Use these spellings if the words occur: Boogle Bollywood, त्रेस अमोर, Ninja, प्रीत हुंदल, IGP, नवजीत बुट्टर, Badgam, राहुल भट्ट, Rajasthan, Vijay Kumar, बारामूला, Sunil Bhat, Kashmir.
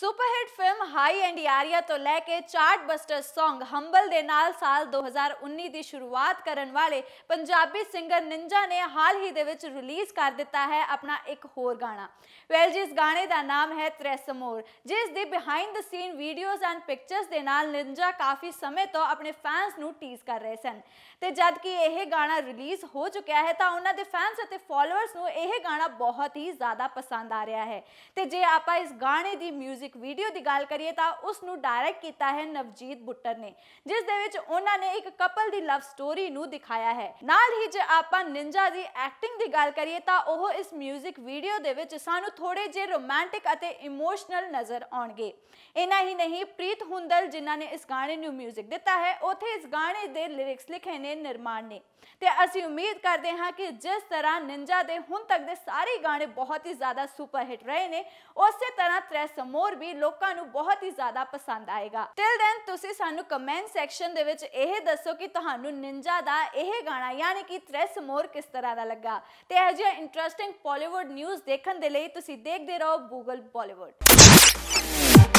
Superhit film High End Yaariyan तो लैके chart buster song Humble दे नाल साल 2019 की शुरुआत करने वाले पंजाबी सिंगर निंजा ने हाल ही दे विच रिलीज़ कर दिता है अपना एक होर गाना। वैल जी इस गाने का नाम है त्रेस अमोर, जिस दी behind the scene videos and pictures दे नाल निंजा काफ़ी समय तो अपने फैंस नूं टीज कर रहे सन। तो जद कि यह गाना रिलीज़ हो चुका है तो उन्होंने फैंस और फॉलोअर्स नूं यह गाना बहुत ही ज़्यादा पसंद आ रहा है। तो जे आप इस गाने की म्यूजिक वीडियो की गल करिए तो उसनू डायरेक्ट किया है नवजीत बुट्टर ने, जिस दे विच उन्होंने एक कपल की लव स्टोरी नू दिखाया है। नाल ही जे आपां निंजा की एक्टिंग की गल करिए तो वह इस म्यूजिक वीडियो दे विच सानू थोड़े जे रोमांटिक अते इमोशनल नज़र आउणगे। इना ही नहीं, प्रीत हुंदल जिन्हां ने इस गाने नू म्यूजिक दिता है, उत्थे इस गाने दे लिरिक्स लिखे ने निर्माण ने। ते असीं उम्मीद करते हैं कि जिस तरह निंजा दे हुण तक दे सारे गाने बहुत ही ज़्यादा सुपरहिट रहे ने, उस तरह त्रेस अमोर भी लोगों को बहुत ही ज़्यादा पसंद आएगा। टिल देन तुसीं सानू कमेंट सैक्शन दे विच यह दसो कि तुहानू निंजा दा यह गाना यानी कि त्रेस अमोर किस तरह का लगा। तो यह जी इंटरेस्टिंग बॉलीवुड न्यूज़ देखने के लिए तुसीं देखते रहो गूगल बॉलीवुड।